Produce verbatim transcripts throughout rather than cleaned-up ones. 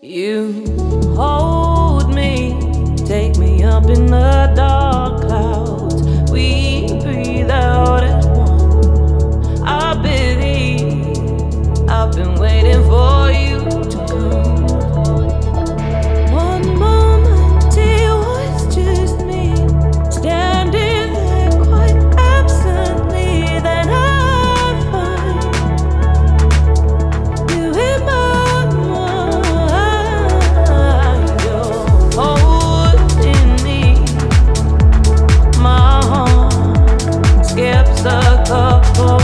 You hold me, take me up in the dark clouds. We breathe out as one. I believe I've been waiting for you to come. One moment it was just me, standing there quite absently. Then I find you in my couple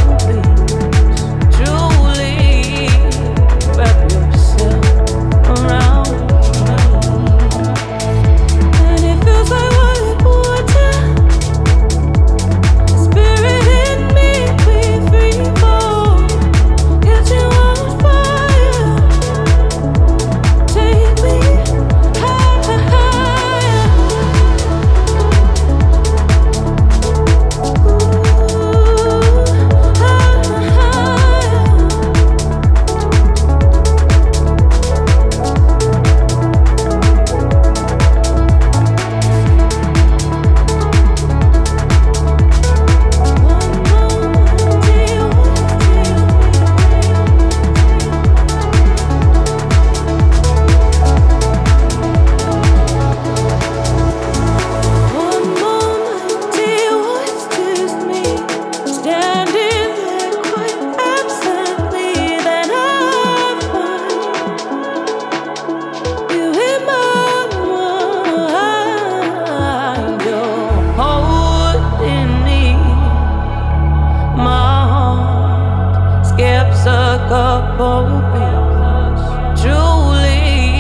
beats. Truly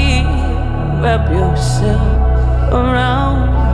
wrap yourself around.